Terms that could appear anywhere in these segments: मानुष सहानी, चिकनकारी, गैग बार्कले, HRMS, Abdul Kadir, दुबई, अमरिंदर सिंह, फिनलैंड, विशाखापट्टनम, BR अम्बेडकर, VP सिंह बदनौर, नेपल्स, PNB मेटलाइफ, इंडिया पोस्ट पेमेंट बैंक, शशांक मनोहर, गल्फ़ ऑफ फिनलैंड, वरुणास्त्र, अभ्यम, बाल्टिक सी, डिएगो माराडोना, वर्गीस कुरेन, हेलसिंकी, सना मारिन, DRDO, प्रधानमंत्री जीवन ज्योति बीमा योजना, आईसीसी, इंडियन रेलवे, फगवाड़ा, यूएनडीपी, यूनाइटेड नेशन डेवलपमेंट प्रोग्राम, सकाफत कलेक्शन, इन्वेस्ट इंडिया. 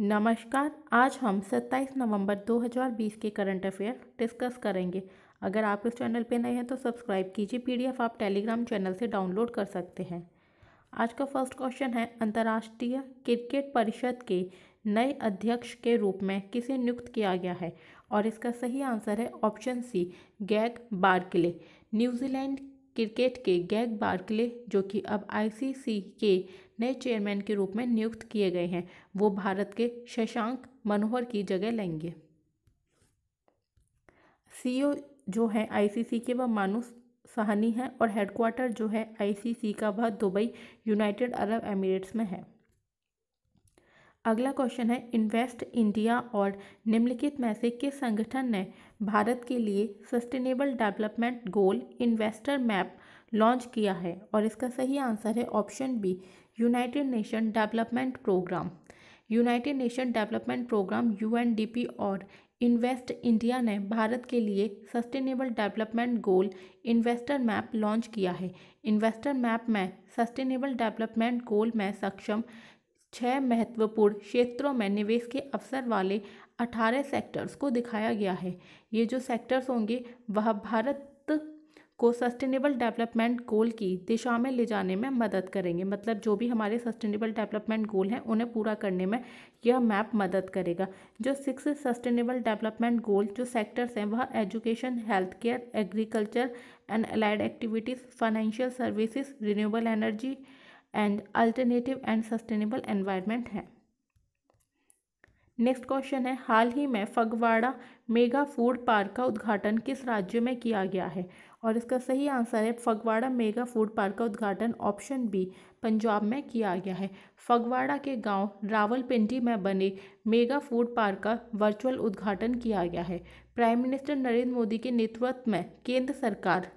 नमस्कार, आज हम 27 नवंबर 2020 के करंट अफेयर डिस्कस करेंगे। अगर आप इस चैनल पर नए हैं तो सब्सक्राइब कीजिए। पीडीएफ आप टेलीग्राम चैनल से डाउनलोड कर सकते हैं। आज का फर्स्ट क्वेश्चन है, अंतर्राष्ट्रीय क्रिकेट परिषद के नए अध्यक्ष के रूप में किसे नियुक्त किया गया है? और इसका सही आंसर है ऑप्शन सी, गैग बार्कले। न्यूजीलैंड क्रिकेट के गैग बार्कले, जो कि अब आईसीसी के नए चेयरमैन के रूप में नियुक्त किए गए हैं, वो भारत के शशांक मनोहर की जगह लेंगे। सीईओ जो है आईसीसी के वह मानुष सहानी है और हेडक्वार्टर जो है आईसीसी का वह दुबई यूनाइटेड अरब एमिरेट्स में है। अगला क्वेश्चन है, इन्वेस्ट इंडिया और निम्नलिखित में से किस संगठन ने भारत के लिए sustainable development goal investor map launch किया है? और इसका सही आंसर है option B, यूनाइटेड नेशन डेवलपमेंट प्रोग्राम। यूनाइटेड नेशन डेवलपमेंट प्रोग्राम यूएनडीपी और इन्वेस्ट इंडिया ने भारत के लिए sustainable development goal investor map launch किया है। इन्वेस्टर मैप में सस्टेनेबल डेवलपमेंट गोल में सक्षम 6 महत्वपूर्ण क्षेत्रों में निवेश के अवसर वाले 18 सेक्टर्स को दिखाया गया है। ये जो सेक्टर्स होंगे वह भारत को सस्टेनेबल डेवलपमेंट गोल की दिशा में ले जाने में मदद करेंगे। मतलब जो भी हमारे सस्टेनेबल डेवलपमेंट गोल हैं उन्हें पूरा करने में यह मैप मदद करेगा। जो 6 सस्टेनेबल डेवलपमेंट गोल जो सेक्टर्स हैं वह education, health care, agriculture and allied activities, financial services, renewable energy and alternative and sustainable environment है। नेक्स्ट क्वेश्चन है, हाल ही में फगवाड़ा मेगा फूड पार्क का उद्घाटन किस राज्य में किया गया है? और इसका सही आंसर है, फगवाड़ा मेगा फूड पार्क का उद्घाटन ऑप्शन बी, पंजाब में किया गया है। फगवाड़ा के गांव रावलपिंडी में बने मेगा फूड पार्क का वर्चुअल उद्घाटन किया गया है। प्राइम मिनिस्टर नरेंद्र मोदी के नेतृत्व में केंद्र सरकार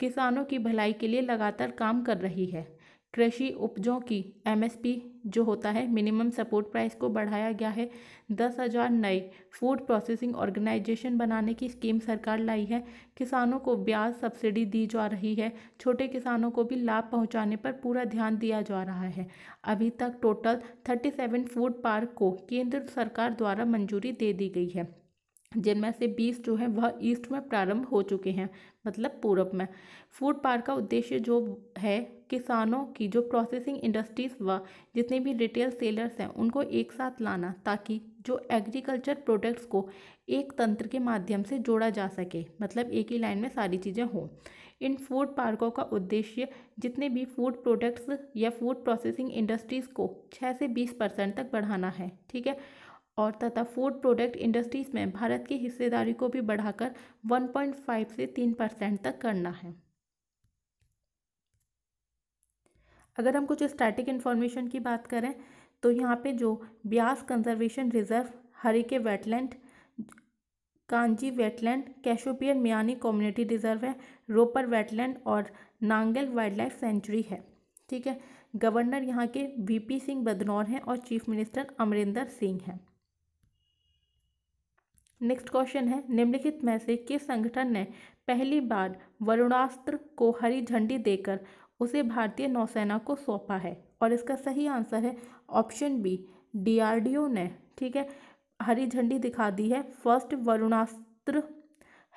किसानों की भलाई के लिए लगातार काम कर रही है। कृषि उपजों की एमएसपी जो होता है, मिनिमम सपोर्ट प्राइस को बढ़ाया गया है। 10,000 नए फूड प्रोसेसिंग ऑर्गेनाइजेशन बनाने की स्कीम सरकार लाई है। किसानों को ब्याज सब्सिडी दी जा रही है। छोटे किसानों को भी लाभ पहुंचाने पर पूरा ध्यान दिया जा रहा है। अभी तक टोटल 37 फूड पार्क को केंद्र सरकार द्वारा मंजूरी दे दी गई है, जिनमें से 20 जो है वह ईस्ट में प्रारंभ हो चुके हैं, मतलब पूरब में। फूड पार्क का उद्देश्य जो है, किसानों की जो प्रोसेसिंग इंडस्ट्रीज व जितने भी रिटेल सेलर्स हैं उनको एक साथ लाना, ताकि जो एग्रीकल्चर प्रोडक्ट्स को एक तंत्र के माध्यम से जोड़ा जा सके, मतलब एक ही लाइन में सारी चीज़ें हों। इन फूड पार्कों का उद्देश्य जितने भी फूड प्रोडक्ट्स या फूड प्रोसेसिंग इंडस्ट्रीज़ को 6 से 20% तक बढ़ाना है, ठीक है, और तथा फूड प्रोडक्ट इंडस्ट्रीज़ में भारत की हिस्सेदारी को भी बढ़ाकर 1.5 से 3% तक करना है। अगर हम कुछ स्टैटिक इन्फॉर्मेशन की बात करें तो यहाँ पे जो Beas conservation reserve, Harike wetland, Kanjli wetland, Keshopur Miani community reserve है, रोपर वेटलैंड और नांगल वाइल्ड लाइफ सेंचुरी है, ठीक है। गवर्नर यहाँ के VP सिंह बदनौर हैं और चीफ मिनिस्टर अमरिंदर सिंह हैं। नेक्स्ट क्वेश्चन है, निम्नलिखित में से किस संगठन ने पहली बार वरुणास्त्र को हरी झंडी देकर उसे भारतीय नौसेना को सौंपा है? और इसका सही आंसर है ऑप्शन बी, DRDO ने, ठीक है, हरी झंडी दिखा दी है first वरुणास्त्र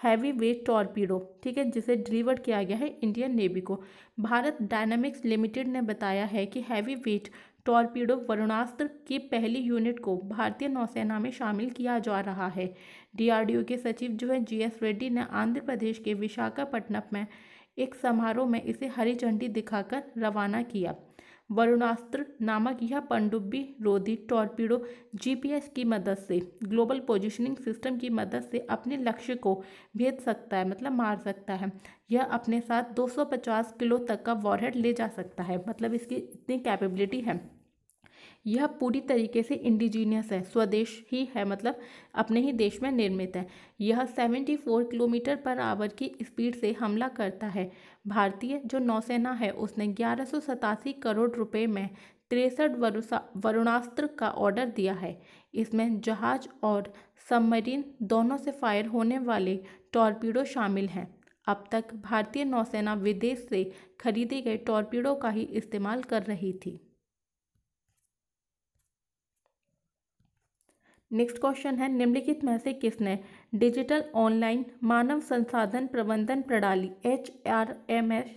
heavy weight torpedo, ठीक है, जिसे डिलीवर किया गया है इंडियन नेवी को। भारत डायनेमिक्स लिमिटेड ने बताया है कि हैवी वेट टॉर्पीडो वरुणास्त्र की पहली यूनिट को भारतीय नौसेना में शामिल किया जा रहा है। DRDO के सचिव जो है GS रेड्डी ने आंध्र प्रदेश के विशाखापट्टनम में एक समारोह में इसे हरी झंडी दिखाकर रवाना किया। वरुणास्त्र नामक यह पनडुब्बी रोधी टॉर्पीडो GPS की मदद से, ग्लोबल पोजिशनिंग सिस्टम की मदद से अपने लक्ष्य को भेज सकता है, मतलब मार सकता है। यह अपने साथ 250 किलो तक का वॉरहेड ले जा सकता है, मतलब इसकी इतनी कैपेबिलिटी है। यह पूरी तरीके से इंडिजीनियस है, स्वदेश ही है, मतलब अपने ही देश में निर्मित है। यह 74 किलोमीटर पर आवर की स्पीड से हमला करता है। भारतीय जो नौसेना है उसने 1187 करोड़ रुपए में 63 वरुणास्त्र का ऑर्डर दिया है। इसमें जहाज और सबमरीन दोनों से फायर होने वाले टॉर्पीडो शामिल हैं। अब तक भारतीय नौसेना विदेश से खरीदे गए टॉर्पीडो का ही इस्तेमाल कर रही थी। नेक्स्ट क्वेश्चन है, निम्नलिखित में से किसने डिजिटल ऑनलाइन मानव संसाधन प्रबंधन प्रणाली HRMS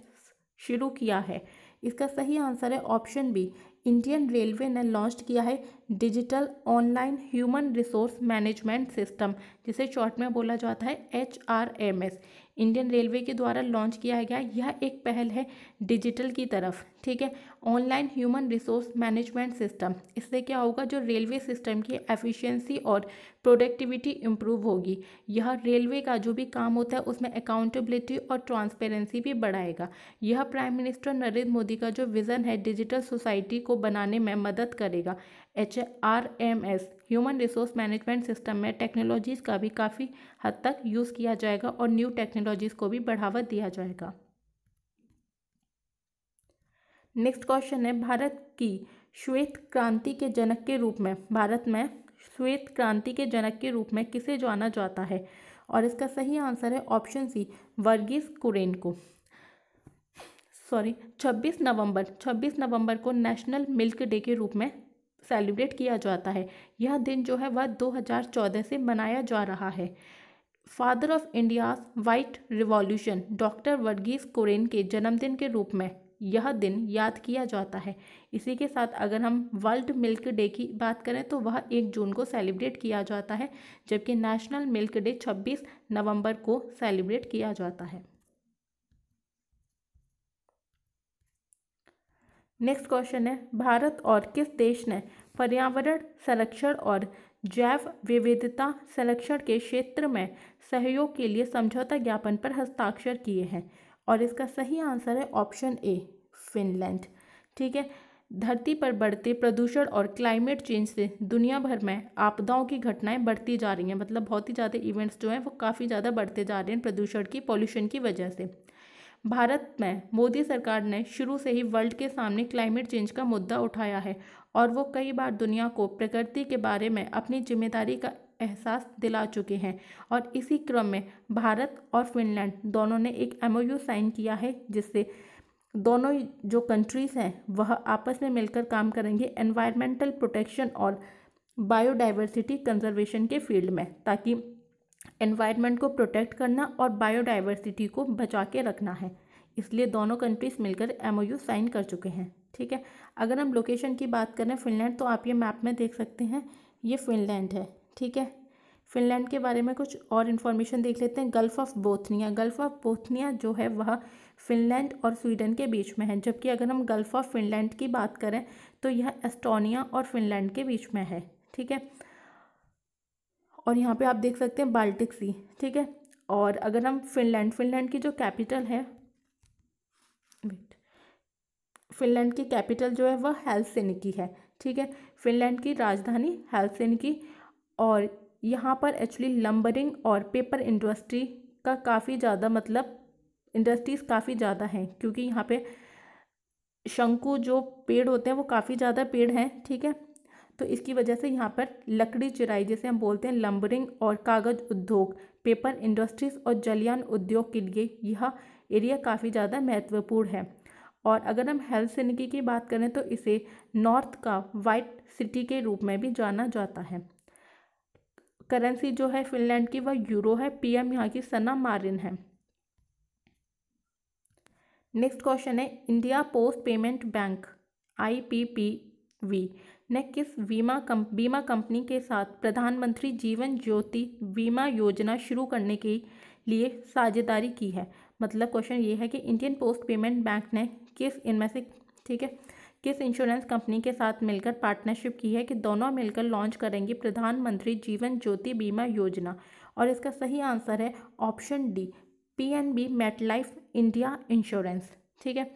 शुरू किया है? इसका सही आंसर है ऑप्शन बी, इंडियन रेलवे ने लॉन्च किया है digital online human resource management system, जिसे शॉर्ट में बोला जाता है HRMS। इंडियन रेलवे के द्वारा लॉन्च किया गया यह एक पहल है डिजिटल की तरफ, ठीक है, online human resource management system. इससे क्या होगा, जो रेलवे सिस्टम की एफिशिएंसी और प्रोडक्टिविटी इम्प्रूव होगी। यह रेलवे का जो भी काम होता है उसमें अकाउंटेबिलिटी और ट्रांसपेरेंसी भी बढ़ाएगा। यह प्राइम मिनिस्टर नरेंद्र मोदी का जो विज़न है डिजिटल सोसाइटी को बनाने में मदद करेगा। HRMS human resource management system में टेक्नोलॉजीज़ का भी काफ़ी हद तक यूज़ किया जाएगा और न्यू टेक्नोलॉजीज़ को भी बढ़ावा दिया जाएगा। नेक्स्ट क्वेश्चन है, भारत की श्वेत क्रांति के जनक के रूप में, भारत में श्वेत क्रांति के जनक के रूप में किसे जाना जाता है? और इसका सही आंसर है ऑप्शन सी, वर्गीस कुरेन को। 26 नवंबर को नेशनल मिल्क डे के रूप में सेलिब्रेट किया जाता है। यह दिन जो है वह 2014 से मनाया जा रहा है। Father of India's white revolution doctor वर्गीस कुरेन के जन्मदिन के रूप में यह दिन याद किया जाता है। इसी के साथ अगर हम वर्ल्ड मिल्क डे की बात करें तो वह 1 जून को सेलिब्रेट किया जाता है, जबकि नेशनल मिल्क डे 26 नवंबर को सेलिब्रेट किया जाता है। नेक्स्ट क्वेश्चन है, भारत और किस देश ने पर्यावरण संरक्षण और जैव विविधता संरक्षण के क्षेत्र में सहयोग के लिए समझौता ज्ञापन पर हस्ताक्षर किए हैं? और इसका सही आंसर है ऑप्शन ए, फिनलैंड। ठीक है, धरती पर बढ़ते प्रदूषण और क्लाइमेट चेंज से दुनिया भर में आपदाओं की घटनाएं बढ़ती जा रही हैं, मतलब बहुत ही ज़्यादा इवेंट्स जो हैं वो काफ़ी ज़्यादा बढ़ते जा रहे हैं प्रदूषण की, पॉल्यूशन की वजह से। भारत में मोदी सरकार ने शुरू से ही वर्ल्ड के सामने क्लाइमेट चेंज का मुद्दा उठाया है और वो कई बार दुनिया को प्रकृति के बारे में अपनी जिम्मेदारी का एहसास दिला चुके हैं। और इसी क्रम में भारत और फिनलैंड दोनों ने एक MOU साइन किया है, जिससे दोनों जो कंट्रीज़ हैं वह आपस में मिलकर काम करेंगे एनवायरमेंटल प्रोटेक्शन और बायोडाइवर्सिटी कंजर्वेशन के फील्ड में, ताकि एनवायरनमेंट को प्रोटेक्ट करना और बायोडाइवर्सिटी को बचा के रखना है। इसलिए दोनों कंट्रीज़ मिलकर MOU साइन कर चुके हैं। ठीक है, अगर हम लोकेशन की बात करें फिनलैंड, तो आप ये मैप में देख सकते हैं, ये फिनलैंड है। ठीक है, फिनलैंड के बारे में कुछ और इन्फॉर्मेशन देख लेते हैं। Gulf of Bothnia, Gulf of Bothnia जो है वह फिनलैंड और स्वीडन के बीच में है, जबकि अगर हम गल्फ़ ऑफ फिनलैंड की बात करें तो यह एस्टोनिया और फिनलैंड के बीच में है। ठीक है, और यहाँ पे आप देख सकते हैं बाल्टिक सी। ठीक है, और अगर हम फिनलैंड की जो कैपिटल है, फिनलैंड की कैपिटल जो है वह हेलसिंकी है। ठीक है, फिनलैंड की राजधानी हेलसिंकी, और यहाँ पर एक्चुअली लंबरिंग और पेपर इंडस्ट्री का काफ़ी ज़्यादा, मतलब इंडस्ट्रीज़ काफ़ी ज़्यादा हैं, क्योंकि यहाँ पे शंकु जो पेड़ होते हैं वो काफ़ी ज़्यादा पेड़ हैं। ठीक है, तो इसकी वजह से यहाँ पर लकड़ी चिराई, जैसे हम बोलते हैं, लंबरिंग और कागज़ उद्योग, पेपर इंडस्ट्रीज़ और जलयान उद्योग के लिए यह एरिया काफ़ी ज़्यादा महत्वपूर्ण है। और अगर हम हेलसिंकी की बात करें तो इसे नॉर्थ का वाइट सिटी के रूप में भी जाना जाता है। करेंसी जो है फिनलैंड की वह यूरो है, PM यहाँ की सना मारिन है। नेक्स्ट क्वेश्चन है, इंडिया पोस्ट पेमेंट बैंक IPPV ने किस बीमा कंपनी के साथ प्रधानमंत्री जीवन ज्योति बीमा योजना शुरू करने के लिए साझेदारी की है? मतलब क्वेश्चन ये है कि इंडियन पोस्ट पेमेंट बैंक ने किस इनमें से, ठीक है, किस इंश्योरेंस कंपनी के साथ मिलकर पार्टनरशिप की है कि दोनों मिलकर लॉन्च करेंगी प्रधानमंत्री जीवन ज्योति बीमा योजना? और इसका सही आंसर है option D, PNB मेटलाइफ India insurance. ठीक है,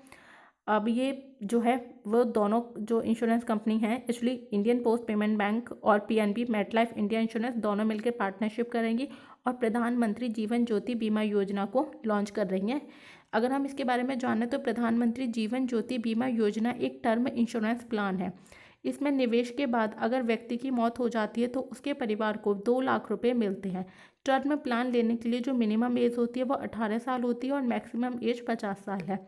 अब ये जो है वो दोनों जो इंश्योरेंस कंपनी हैं, actually Indian Post Payment Bank और PNB मेटलाइफ इंडिया इंश्योरेंस, दोनों मिलकर पार्टनरशिप करेंगी और प्रधानमंत्री जीवन ज्योति बीमा योजना को लॉन्च कर रही हैं। अगर हम इसके बारे में जानें तो प्रधानमंत्री जीवन ज्योति बीमा योजना एक टर्म इंश्योरेंस प्लान है। इसमें निवेश के बाद अगर व्यक्ति की मौत हो जाती है तो उसके परिवार को 2 लाख रुपए मिलते हैं। टर्म प्लान लेने के लिए जो मिनिमम एज होती है वो 18 साल होती है और मैक्सिमम एज 50 साल है,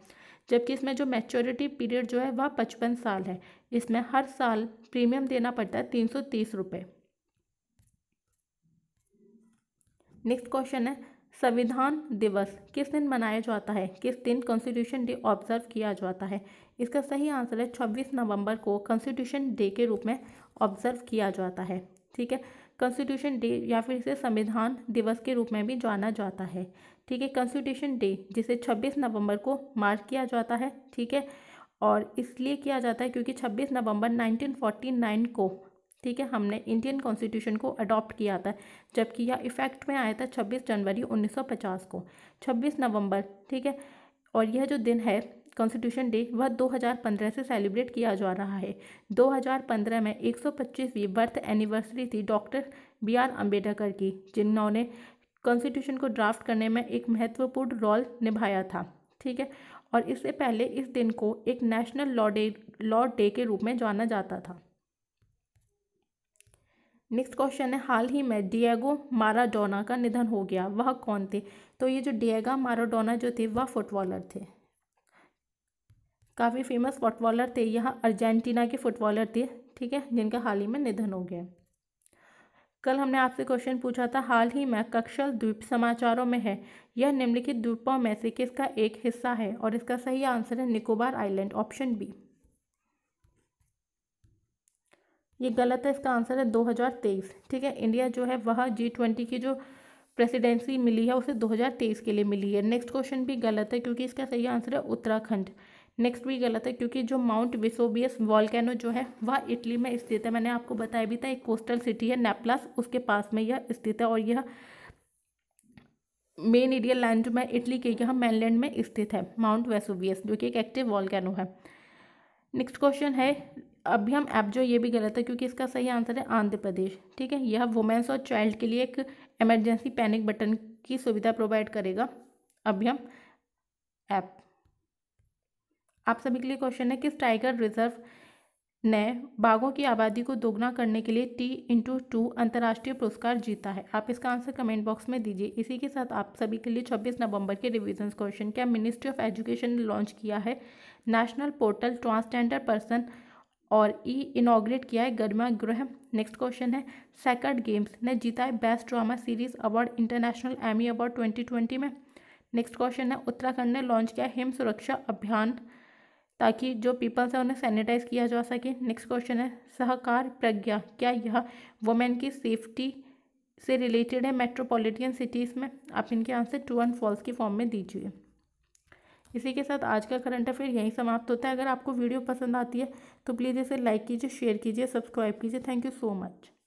जबकि इसमें जो मैच्योरिटी पीरियड जो है वह 55 साल है। इसमें हर साल प्रीमियम देना पड़ता है 330 रुपये। नेक्स्ट क्वेश्चन है, संविधान दिवस किस दिन मनाया जाता है, किस दिन कॉन्स्टिट्यूशन डे ऑब्जर्व किया जाता है? इसका सही आंसर है 26 नवंबर को कॉन्स्टिट्यूशन डे के रूप में ऑब्जर्व किया जाता है। ठीक है, कॉन्स्टिट्यूशन डे या फिर इसे संविधान दिवस के रूप में भी जाना जाता है। ठीक है, कॉन्स्टिट्यूशन डे जिसे 26 नवंबर को मार्क किया जाता है, ठीक है, और इसलिए किया जाता है क्योंकि 26 नवंबर 1949 को, ठीक है, हमने इंडियन कॉन्स्टिट्यूशन को अडॉप्ट किया था, जबकि यह इफ़ेक्ट में आया था 26 जनवरी 1950 को। 26 नवंबर, ठीक है, और यह जो दिन है कॉन्स्टिट्यूशन डे, वह 2015 से सेलिब्रेट किया जा रहा है। 2015 में 125वीं बर्थ एनिवर्सरी थी डॉक्टर BR अम्बेडकर की, जिन्होंने कॉन्स्टिट्यूशन को ड्राफ्ट करने में एक महत्वपूर्ण रोल निभाया था। ठीक है, और इससे पहले इस दिन को एक नेशनल लॉ डे के रूप में जाना जाता था। नेक्स्ट क्वेश्चन है, हाल ही में डिएगो माराडोना का निधन हो गया, वह कौन थे? तो ये जो डिएगो माराडोना जो थे वह फुटबॉलर थे, काफ़ी फेमस फुटबॉलर थे, यह अर्जेंटीना के फुटबॉलर थे, ठीक है, जिनका हाल ही में निधन हो गया। कल हमने आपसे क्वेश्चन पूछा था, हाल ही में कक्षल द्वीप समाचारों में है, यह निम्नलिखित द्वीपों में से किसका एक हिस्सा है? और इसका सही आंसर है निकोबार आइलैंड, ऑप्शन बी। ये गलत है, इसका आंसर है 2023। ठीक है, इंडिया जो है वह G20 की जो प्रेसिडेंसी मिली है उसे 2023 के लिए मिली है। नेक्स्ट क्वेश्चन भी गलत है क्योंकि इसका सही आंसर है उत्तराखंड। नेक्स्ट भी गलत है क्योंकि जो माउंट वेसोबियस वॉल्केनो जो है वह इटली में स्थित है। मैंने आपको बताया भी था, एक कोस्टल सिटी है नेपल्स, उसके पास में यह स्थित है, और यह मेन इंडियन लैंड में इटली के यह मेनलैंड में स्थित है माउंट वेसोबियस, जो कि एक एक्टिव वॉल्केनो है। नेक्स्ट क्वेश्चन है अभ्यम ऐप, जो ये भी गलत है क्योंकि इसका सही आंसर है आंध्र प्रदेश। ठीक है, यह वुमेन्स और चाइल्ड के लिए एक इमरजेंसी पैनिक बटन की सुविधा प्रोवाइड करेगा अभ्यम ऐप। आप सभी के लिए क्वेश्चन है, किस टाइगर रिजर्व ने बाघों की आबादी को दोगुना करने के लिए T×2 अंतर्राष्ट्रीय पुरस्कार जीता है? आप इसका आंसर कमेंट बॉक्स में दीजिए। इसी के साथ आप सभी के लिए 26 नवंबर के रिविजन क्वेश्चन, क्या मिनिस्ट्री ऑफ एजुकेशन ने लॉन्च किया है नेशनल पोर्टल ट्रांसजेंडर पर्सन और इनॉग्रेट किया है गर्मा गृह? नेक्स्ट क्वेश्चन है, सेकंड गेम्स ने जीता है best drama series award international Emmy award 2020 में। नेक्स्ट क्वेश्चन है, उत्तराखंड ने लॉन्च किया हिम सुरक्षा अभियान ताकि जो पीपल्स हैं उन्हें सैनिटाइज किया जा सके। नेक्स्ट क्वेश्चन है, सहकार प्रज्ञा, क्या यह वुमेन की सेफ्टी से रिलेटेड है मेट्रोपॉलिटन सिटीज़ में? आप इनके आंसर ट्रू एंड फॉल्स के फॉर्म में दीजिए। इसी के साथ आज का करंट अफेयर यहीं समाप्त होता है। अगर आपको वीडियो पसंद आती है तो प्लीज़ इसे लाइक कीजिए, शेयर कीजिए, सब्सक्राइब कीजिए। Thank you so much.